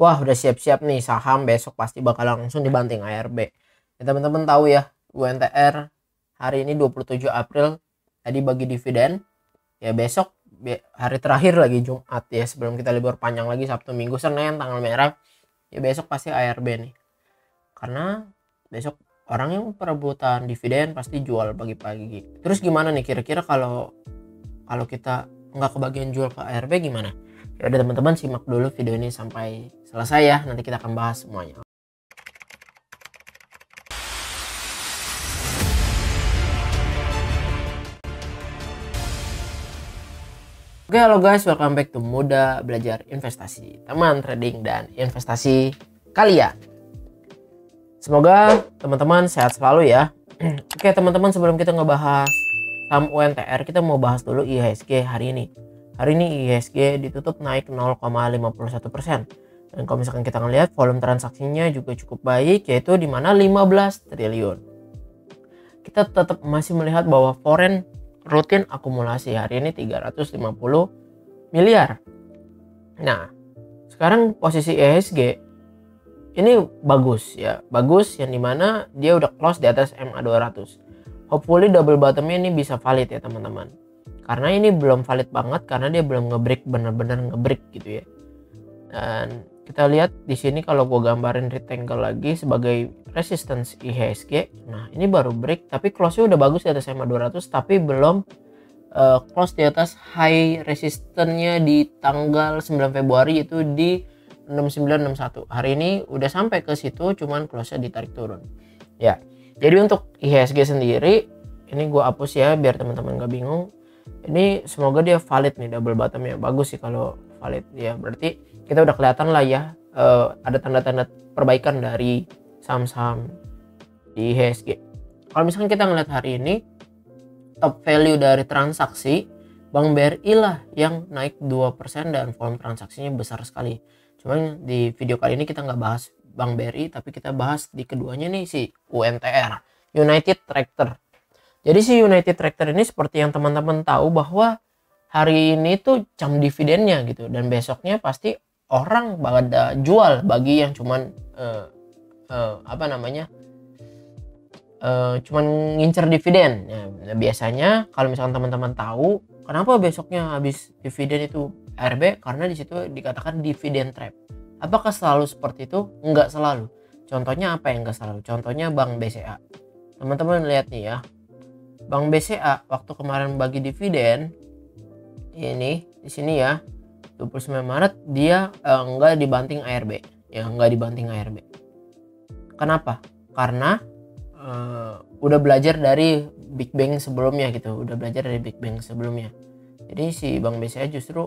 wah udah siap-siap nih saham besok pasti bakal langsung dibanting ARB. Ya, teman-teman tahu ya, UNTR hari ini 27 April tadi bagi dividen. Ya besok hari terakhir lagi Jumat ya, sebelum kita libur panjang lagi Sabtu Minggu Senin tanggal merah. Ya besok pasti ARB nih. Karena besok orang yang perebutan dividen pasti jual pagi-pagi. Terus gimana nih kira-kira kalau kita nggak kebagian jual ke ARB gimana? Ya udah teman-teman, simak dulu video ini sampai selesai ya, nanti kita akan bahas semuanya. Oke, halo guys, welcome back to Muda Belajar Investasi, teman trading dan investasi kalian. Semoga teman-teman sehat selalu ya. Oke teman-teman, sebelum kita ngebahas saham UNTR, kita mau bahas dulu IHSG hari ini. Hari ini IHSG ditutup naik 0,51%. Dan kalau misalkan kita ngelihat volume transaksinya juga cukup baik, yaitu di mana 15 triliun. Kita tetap masih melihat bahwa foreign rutin akumulasi hari ini 350 miliar. Nah, sekarang posisi IHSG ini bagus ya, bagus yang di mana dia udah close di atas SMA 200. Hopefully double bottomnya ini bisa valid ya teman-teman. Karena ini belum valid banget karena dia belum ngebreak, bener-bener ngebreak gitu ya. Dan kita lihat di sini kalau gue gambarin rectangle lagi sebagai resistance IHSG. Nah ini baru break tapi close-nya udah bagus di atas SMA 200 tapi belum close di atas high resistance-nya di tanggal 9 Februari itu di 6961. Hari ini udah sampai ke situ cuman close-nya ditarik turun. Ya jadi untuk IHSG sendiri ini gue hapus ya biar teman-teman gak bingung. Ini semoga dia valid nih double bottomnya, bagus sih kalau valid ya, berarti kita udah kelihatan lah ya ada tanda-tanda perbaikan dari saham-saham di IHSG. Kalau misalkan kita ngeliat hari ini top value dari transaksi Bank BRI lah yang naik 2% dan volume transaksinya besar sekali. Cuman di video kali ini kita nggak bahas Bank BRI tapi kita bahas di keduanya nih si UNTR, United Tractor. Jadi si United Tractor ini seperti yang teman-teman tahu bahwa hari ini tuh jam dividennya gitu. Dan besoknya pasti orang pada jual bagi yang cuman cuman ngincer dividen. Nah, biasanya kalau misalkan teman-teman tahu kenapa besoknya habis dividen itu ARB, karena disitu dikatakan dividen trap. Apakah selalu seperti itu? Enggak selalu. Contohnya apa yang enggak selalu? Contohnya Bank BCA. Teman-teman lihat nih ya. Bank BCA waktu kemarin bagi dividen ini di sini ya 29 Maret dia enggak dibanting ARB ya, enggak dibanting ARB. Kenapa? Karena udah belajar dari Big Bang sebelumnya gitu, udah belajar dari Big Bang sebelumnya. Jadi si Bank BCA justru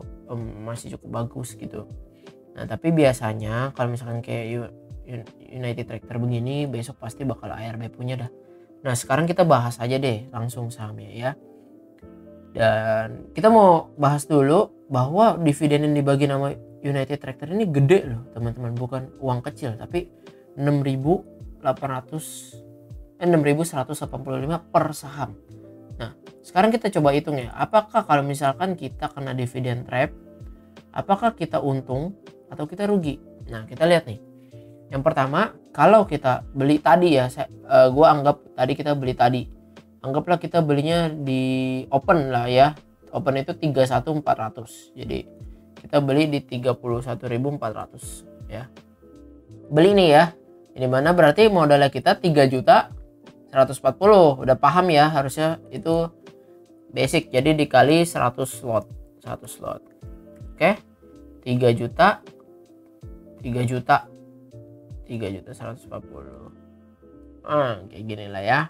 masih cukup bagus gitu. Nah tapi biasanya kalau misalkan kayak United Tractor begini besok pasti bakal ARB punya dah. Nah sekarang kita bahas aja deh langsung sahamnya ya. Dan kita mau bahas dulu bahwa dividen yang dibagi nama United Tractor ini gede loh teman-teman, bukan uang kecil tapi 6.185 per saham. Nah sekarang kita coba hitung ya, apakah kalau misalkan kita kena dividen trap apakah kita untung atau kita rugi. Nah kita lihat nih. Yang pertama, kalau kita beli tadi ya, gue anggap tadi kita beli tadi. Anggaplah kita belinya di open lah ya. Open itu 31.400. Jadi kita beli di 31.400 ya. Beli nih ya. Ini mana berarti modalnya kita 3.140. Udah paham ya, harusnya itu basic. Jadi dikali 100 lot. Oke. 3.140. Kayak gini lah ya.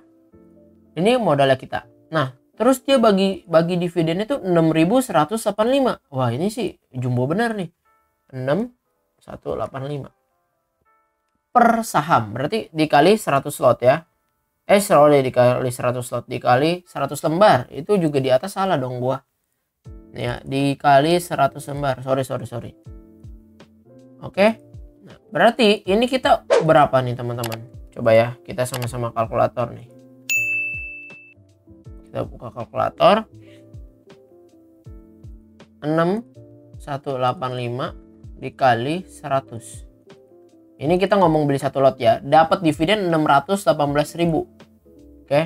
Ini modalnya kita. Nah, terus dia bagi dividen itu 6.185. Wah, ini sih jumbo benar nih. 6.185 per saham. Berarti dikali 100 lot ya. Dikali 100 lot dikali 100 lembar. Itu juga di atas salah dong gua. Ya, dikali 100 lembar. Sorry. Oke. Nah, berarti ini kita berapa nih teman-teman? Coba ya, kita sama-sama kalkulator nih. Kita buka kalkulator. 6.185 dikali 100. Ini kita ngomong beli satu lot ya. Dapat dividen 618.000. Oke.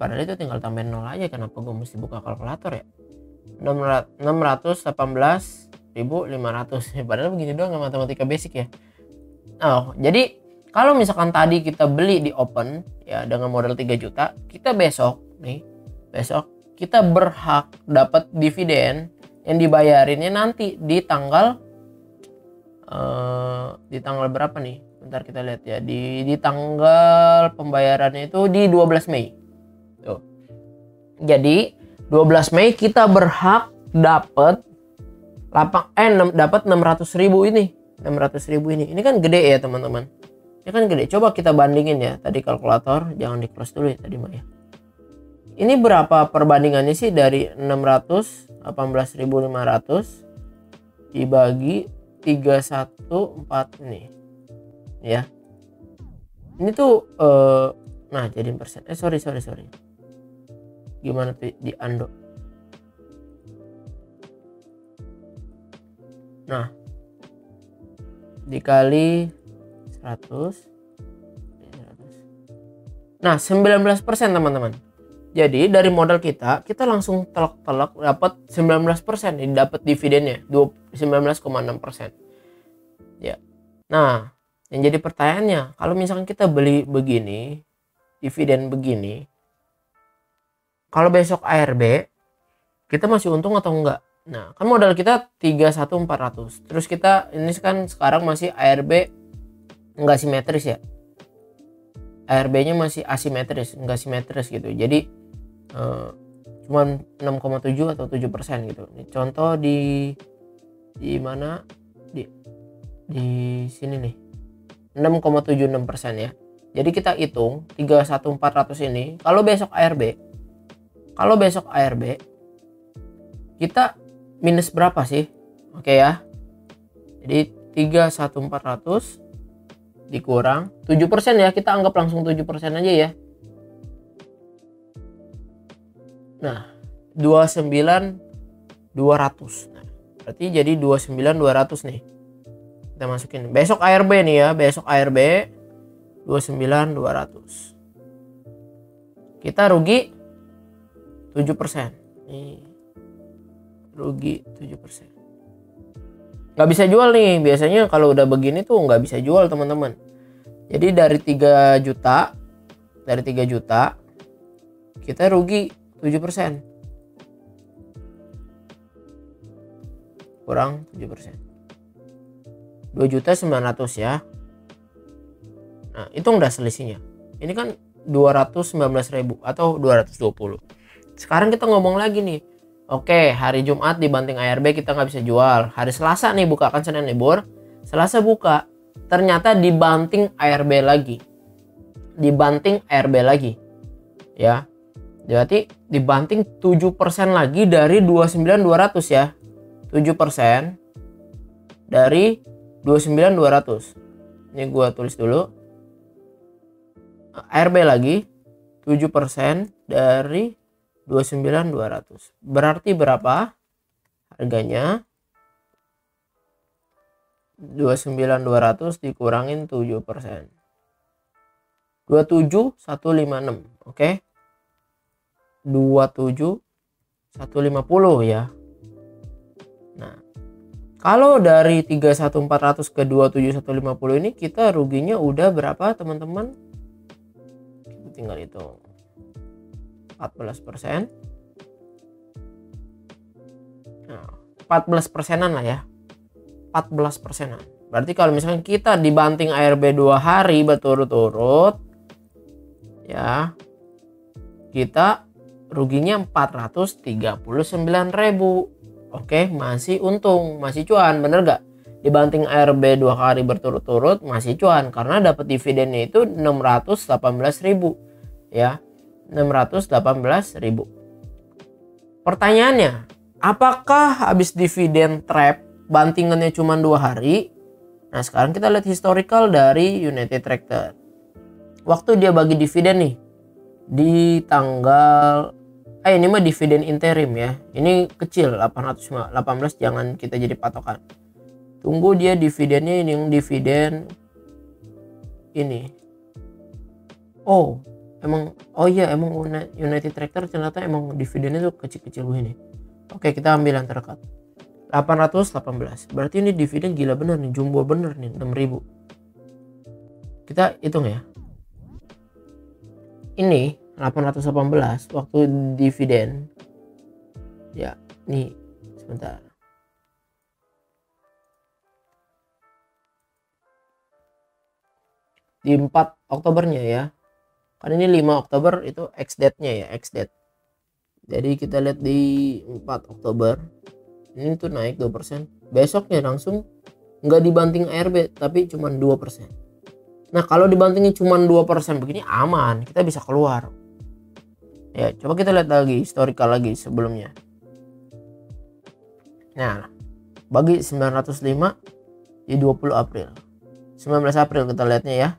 Padahal itu tinggal tambahin 0 aja. Kenapa gue mesti buka kalkulator ya? 618.500. Padahal begitu doang matematika basic ya. Oh, jadi kalau misalkan tadi kita beli di open ya dengan modal 3 juta, kita besok nih, besok kita berhak dapat dividen yang dibayarinnya nanti di tanggal berapa nih? Bentar kita lihat ya. Di tanggal pembayarannya itu di 12 Mei. Tuh. Jadi 12 Mei kita berhak dapat 600.000 ini. 600.000 ini. Ini kan gede ya, teman-teman. Ini kan gede. Coba kita bandingin ya. Tadi kalkulator jangan di-close dulu ya tadi, Mbak ya. Ini berapa perbandingannya sih dari 618.500 dibagi 314 nih ya, ini tuh nah jadiin persen, sorry gimana tuh di Ando. Nah dikali 100. Nah 19% teman-teman. Jadi dari modal kita langsung telak-telak dapat 19%, dapat dividennya 19,6%. Ya. Nah, yang jadi pertanyaannya, kalau misalkan kita beli begini, dividen begini, kalau besok ARB, kita masih untung atau enggak? Nah, kan modal kita 31.400. Terus kita ini kan sekarang masih ARB enggak simetris ya. ARB-nya masih asimetris, enggak simetris gitu. Jadi cuman 6,7 atau 7% gitu. Ini contoh di mana di sini nih 6,76% ya. Jadi kita hitung 31.400 ini kalau besok ARB kita minus berapa sih? Oke ya. Jadi 31.400 dikurang 7% ya, kita anggap langsung 7% aja ya. Nah, 29.200. Nah, berarti jadi 29.200 nih. Kita masukin. Besok ARB nih ya, besok ARB 29.200. Kita rugi 7%. Nih. Rugi 7%. Nggak bisa jual nih. Biasanya kalau udah begini tuh nggak bisa jual, teman-teman. Jadi dari 3 juta kita rugi 7%. Kurang 7%. 2.900.000 ya. Nah, hitung dah selisihnya. Ini kan 219.000 atau 220. Sekarang kita ngomong lagi nih. Oke, hari Jumat dibanting ARB kita nggak bisa jual. Hari Selasa nih buka, kan Senin libur. Selasa buka, ternyata dibanting ARB lagi. Ya. Berarti dibanting 7% lagi dari 29.200 ya. 7% dari 29.200. Ini gua tulis dulu. ARB lagi 7% dari 29.200. Berarti berapa harganya? 29.200 dikurangin 7%. 27.156. Oke. 27.150 ya. Nah, kalau dari 31.400 ke 27.150 ini kita ruginya udah berapa, teman-teman? Kita tinggal hitung. 14%. Nah, 14%-an lah ya. 14%-an. Berarti kalau misalkan kita dibanting ARB 2 hari berturut-turut ya, kita ruginya 439.000. Oke, masih untung, masih cuan, bener gak? Dibanting ARB 2 kali berturut-turut masih cuan karena dapat dividennya itu 618.000 ya. 618.000. Pertanyaannya, apakah habis dividen trap bantingannya cuma 2 hari? Nah, sekarang kita lihat historical dari United Tractor. Waktu dia bagi dividen nih di tanggal ini mah dividen interim ya, ini kecil 18 jangan kita jadi patokan. 7 Tunggu dia dividennya ini, yang dividen ini. Oh, emang, oh iya, emang United Tractor ternyata emang dividennya tuh kecil-kecil begini. Oke, kita ambil yang terdekat. 818. Berarti ini dividen gila bener nih, jumbo bener nih, 6.000. Kita hitung ya. Ini 818 waktu dividen. Ya, nih sebentar. Di 4 Oktobernya ya. Karena ini 5 Oktober itu x-date-nya ya, x-date. Jadi kita lihat di 4 Oktober. Ini tuh naik 2%. Besoknya langsung nggak dibanting ARB, tapi cuma 2%. Nah, kalau dibantingnya cuma 2% begini aman, kita bisa keluar. Ya, coba kita lihat lagi historical lagi sebelumnya. Nah, bagi 905 di 20 April. 19 April kita lihatnya ya.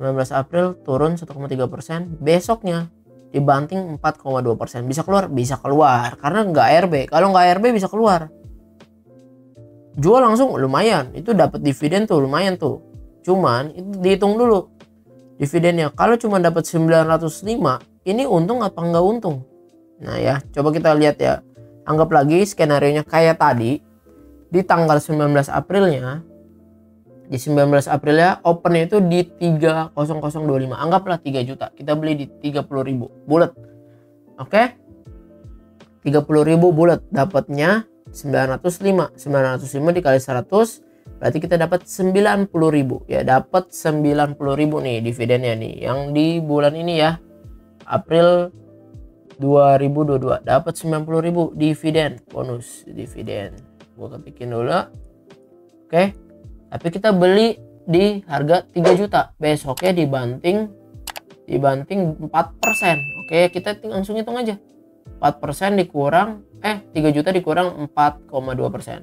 19 April turun 1,3%, besoknya dibanting 4,2%. Bisa keluar? Bisa keluar. Karena nggak ARB. Kalau nggak ARB bisa keluar. Jual langsung lumayan. Itu dapat dividen tuh lumayan tuh. Cuman itu dihitung dulu dividennya. Kalau cuma dapat 905, ini untung apa nggak untung? Nah ya, coba kita lihat ya. Anggap lagi skenario nya kayak tadi. Di tanggal 19 Aprilnya. Di 19 Aprilnya opennya itu di 30025. Anggaplah 3 juta. Kita beli di 30.000 bulat. Oke. 30.000 bulat dapatnya 905. 905 dikali 100 berarti kita dapat 90.000. Ya, dapat 90.000 nih dividennya nih yang di bulan ini ya. April 2022 dapat 90.000 dividen, bonus dividen. Gua kepikin dulu. Oke. Tapi kita beli di harga 3 juta. Besoknya dibanting 4%. Oke, kita langsung hitung aja. 4% dikurang 3 juta dikurang 4,2%.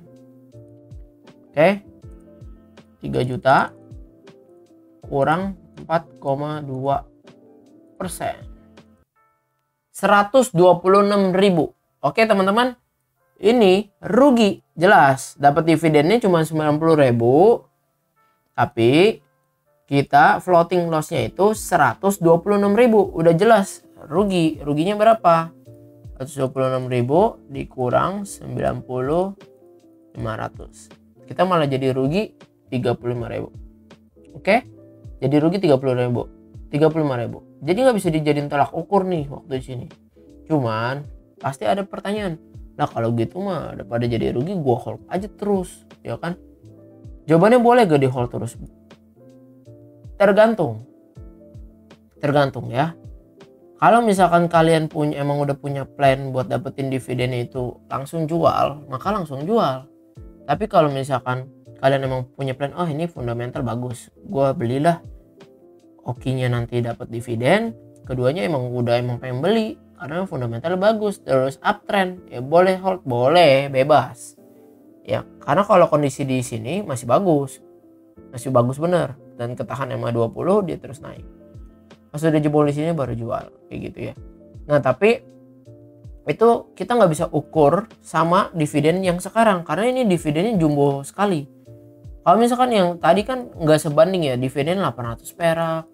Oke. 3 juta kurang 4,2%. 126.000. Oke, teman-teman. Ini rugi jelas, dapat dividennya cuma 90.000, tapi kita floating lossnya itu 126.000, udah jelas rugi. Ruginya berapa? 126.000 dikurang 90.500, kita malah jadi rugi 35.000. Oke, jadi rugi 35.000. Jadi nggak bisa dijadiin tolak ukur nih waktu di sini. Cuman pasti ada pertanyaan. Nah kalau gitu mah daripada jadi rugi gua hold aja terus, ya kan? Jawabannya boleh gak di hold terus? Tergantung ya. Kalau misalkan kalian punya emang udah punya plan buat dapetin dividen itu langsung jual, maka langsung jual. Tapi kalau misalkan kalian emang punya plan, oh ini fundamental bagus, gua belilah. Okinya nanti dapat dividen, keduanya emang udah pengen beli. Karena fundamental bagus terus uptrend, ya boleh hold, boleh bebas ya. Karena kalau kondisi di sini masih bagus bener, dan ketahan SMA 20 dia terus naik. Pas udah jebol di sini baru jual kayak gitu ya. Nah tapi itu kita nggak bisa ukur sama dividen yang sekarang karena ini dividennya jumbo sekali. Kalau misalkan yang tadi kan nggak sebanding ya, dividen 800 perak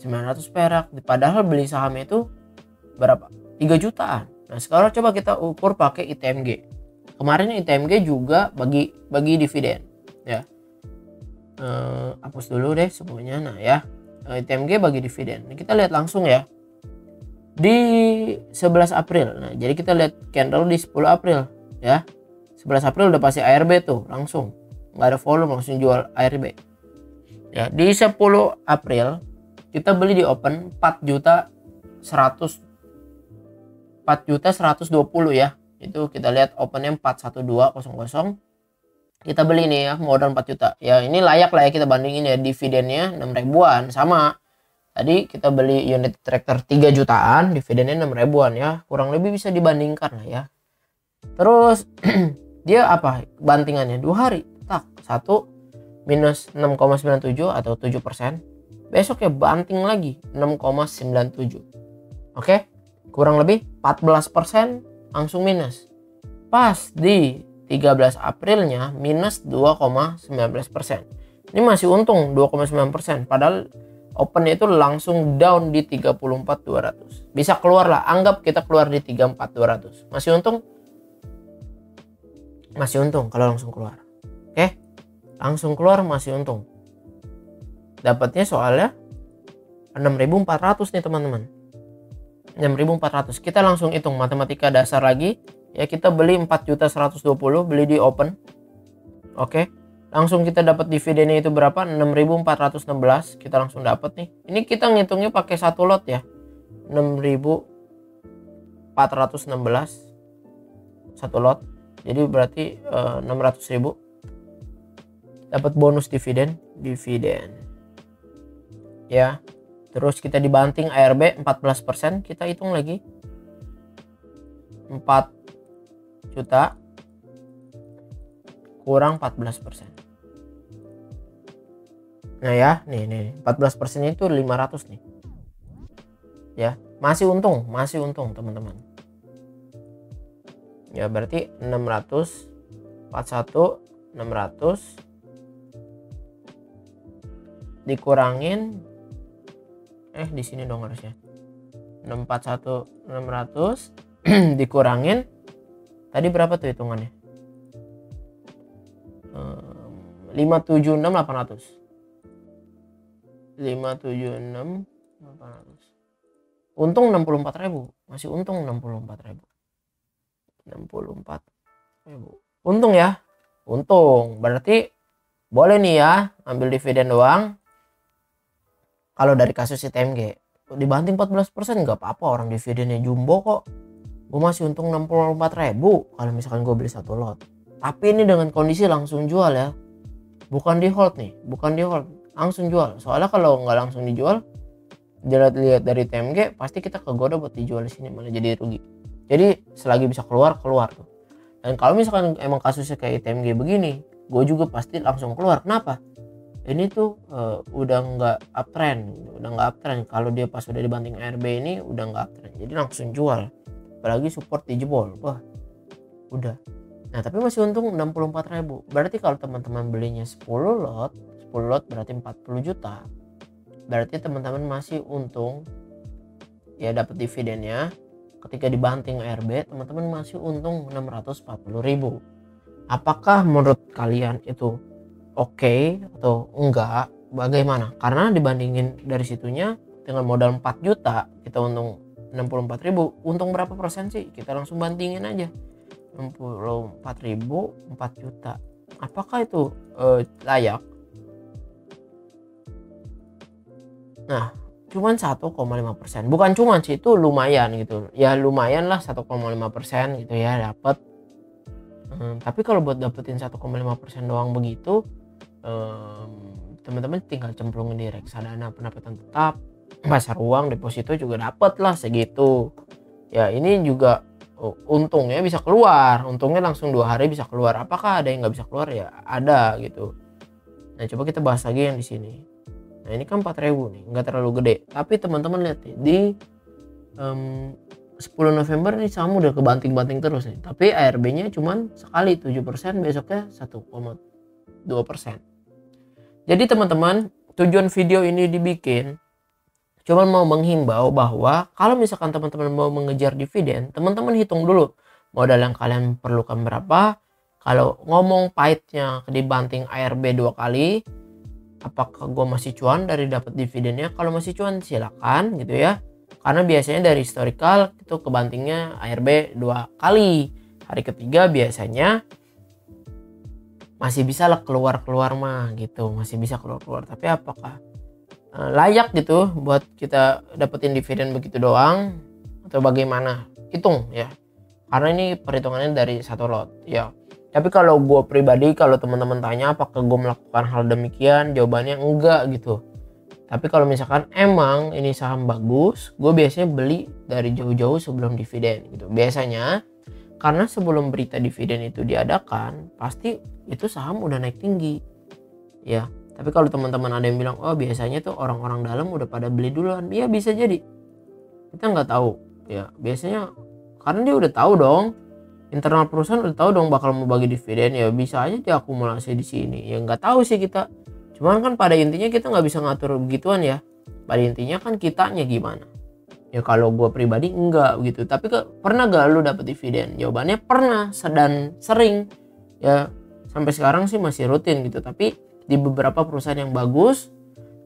900 perak, padahal beli sahamnya itu berapa? 3 jutaan. Nah, sekarang coba kita ukur pakai ITMG. Kemarin ITMG juga bagi dividen, ya. Hapus dulu deh semuanya. Nah, ya. ITMG bagi dividen. Nah, kita lihat langsung ya. Di 11 April. Nah, jadi kita lihat candle di 10 April, ya. 11 April udah pasti ARB tuh, langsung. Nggak ada volume, langsung jual ARB. Ya, di 10 April kita beli di open 4.120 ya. Itu kita lihat opennya 41200. Kita beli nih ya modal 4 juta. Ya ini layak lah ya kita bandingin ya, dividennya 6.000-an sama. Tadi kita beli unit tractor 3 jutaan, dividennya 6.000-an ya. Kurang lebih bisa dibandingkan lah ya. Terus dia apa? Bantingannya 2 hari. Tak, 1 minus 6,97 atau 7%. Besok ya banting lagi 6,97. Oke, kurang lebih 14% langsung minus. Pas di 13 13 Aprilnya minus 2,19%. Ini masih untung 2,9%, padahal open itu langsung down di 34.200. Bisa keluar lah, anggap kita keluar di 34.200. Masih untung? Masih untung kalau langsung keluar. Oke, langsung keluar masih untung. Dapatnya soalnya 6.400 nih teman-teman. 6.400. Kita langsung hitung matematika dasar lagi. Ya, kita beli 4.120, beli di open. Oke. Langsung kita dapat dividennya itu berapa? 6.416. Kita langsung dapat nih. Ini kita ngitungnya pakai satu lot ya. 6.416 satu lot. Jadi berarti 600.000. Dapat bonus dividen. Ya. Terus kita dibanting ARB 14%, kita hitung lagi. 4 juta kurang 14%. Nah ya, nih 14% itu 500 nih. Ya, masih untung teman-teman. Ya, berarti 600 dikurangin di sini dong harusnya. 600 dikurangin tadi berapa tuh hitungannya? 576.800. Untung 64.000, masih untung 64.000. Untung ya, untung. Berarti boleh nih ya ambil dividen doang. Kalau dari kasus ITMG dibanting 14% nggak apa-apa, orang dividennya jumbo kok. Gue masih untung 64.000 kalau misalkan gue beli satu lot. Tapi ini dengan kondisi langsung jual ya, bukan di hold nih, langsung jual. Soalnya kalau nggak langsung dijual, dilihat dari TMG pasti kita kegoda buat dijual di sini, malah jadi rugi. Jadi selagi bisa keluar tuh. Dan kalau misalkan emang kasusnya kayak TMG begini, gue juga pasti langsung keluar. Kenapa? Ini tuh udah nggak uptrend. Kalau dia pas udah dibanting ARB ini udah nggak uptrend, jadi langsung jual. Apalagi support dijebol, wah udah. Nah tapi masih untung 64.000. Berarti kalau teman-teman belinya 10 lot berarti 40 juta, berarti teman-teman masih untung ya, dapat dividennya. Ketika dibanting ARB teman-teman masih untung 640.000. Apakah menurut kalian itu oke atau enggak, bagaimana? Karena dibandingin dari situnya dengan modal 4 juta kita untung 64.000, untung berapa persen sih? Kita langsung bantingin aja. 64.000, 4 juta. Apakah itu layak? Nah, cuman 1,5%. Bukan cuman sih, itu lumayan gitu. Ya lumayan lah 1,5% gitu ya dapat. Tapi kalau buat dapetin 1,5% doang begitu, teman-teman tinggal cemplungin di reksadana pendapatan tetap, pasar uang, deposito juga dapat lah segitu ya. Ini juga untungnya bisa keluar, untungnya langsung 2 hari bisa keluar. Apakah ada yang nggak bisa keluar? Ya ada gitu. Nah coba kita bahas lagi yang di sini. Nah ini kan 4.000 nih, nggak terlalu gede. Tapi teman-teman lihat nih, di 10 November nih saham udah kebanting-banting terus nih, tapi ARB nya cuman sekali 7%, besoknya 1,2%. Jadi teman-teman, tujuan video ini dibikin cuman mau menghimbau bahwa kalau misalkan teman-teman mau mengejar dividen, teman-teman hitung dulu modal yang kalian perlukan berapa. Kalau ngomong pahitnya dibanting ARB 2 kali, apakah gue masih cuan dari dapat dividennya? Kalau masih cuan silakan gitu ya, karena biasanya dari historical itu kebantingnya ARB 2 kali, hari ketiga biasanya masih bisa lah keluar mah gitu, masih bisa keluar. Tapi apakah layak gitu buat kita dapetin dividen begitu doang atau bagaimana? Hitung ya, karena ini perhitungannya dari satu lot ya. Tapi kalau gue pribadi, kalau teman-teman tanya apakah gue melakukan hal demikian, jawabannya enggak gitu. Tapi kalau misalkan emang ini saham bagus, gue biasanya beli dari jauh-jauh sebelum dividen gitu biasanya, karena sebelum berita dividen itu diadakan pasti itu saham udah naik tinggi ya. Tapi kalau teman-teman ada yang bilang, oh biasanya tuh orang-orang dalam udah pada beli duluan. Iya bisa jadi. Kita nggak tahu ya. Biasanya karena dia udah tahu dong. internal perusahaan udah tahu dong bakal mau bagi dividen, ya bisa aja diakumulasi di sini. Ya nggak tahu sih kita, cuman kan pada intinya kita nggak bisa ngatur begituan ya. Pada intinya kan kitanya gimana. Ya kalau gue pribadi enggak gitu. Tapi pernah gak lu dapet dividen? Jawabannya pernah dan sering. Ya sampai sekarang sih masih rutin gitu. Tapi di beberapa perusahaan yang bagus,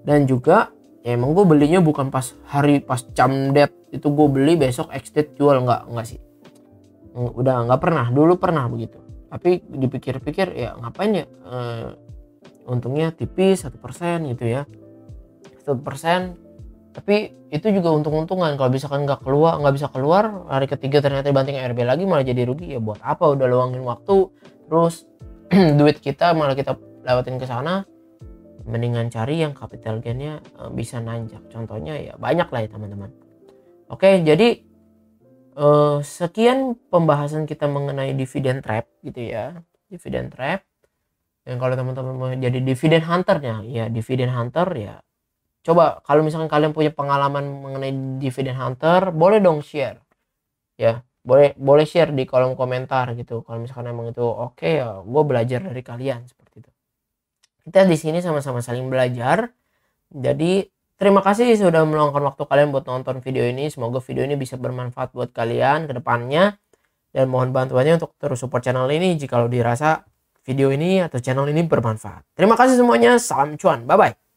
dan juga ya emang gue belinya bukan pas hari pas jam debt itu gue beli besok x-date jual, enggak sih. Udah nggak pernah, dulu pernah begitu, tapi dipikir-pikir ya ngapain ya, untungnya tipis 1% gitu ya, 1%, tapi itu juga untung-untungan. Kalau misalkan nggak bisa keluar hari ketiga ternyata banting ARB lagi malah jadi rugi, ya buat apa udah luangin waktu terus duit kita malah kita lewatin ke sana, mendingan cari yang capital gainnya bisa nanjak. Contohnya ya banyak lah ya teman-teman. Oke, jadi sekian pembahasan kita mengenai dividend trap gitu ya, dividend trap. Dan kalau teman-teman mau jadi dividend hunternya, ya dividend hunter ya coba, kalau misalkan kalian punya pengalaman mengenai dividend hunter boleh dong share ya, boleh share di kolom komentar gitu. Kalau misalkan emang itu oke, ya gue belajar dari kalian seperti itu. Kita di sini sama-sama saling belajar. Jadi terima kasih sudah meluangkan waktu kalian buat nonton video ini. Semoga video ini bisa bermanfaat buat kalian ke depannya. Dan mohon bantuannya untuk terus support channel ini jika dirasa video ini atau channel ini bermanfaat. Terima kasih semuanya. Salam cuan. Bye-bye.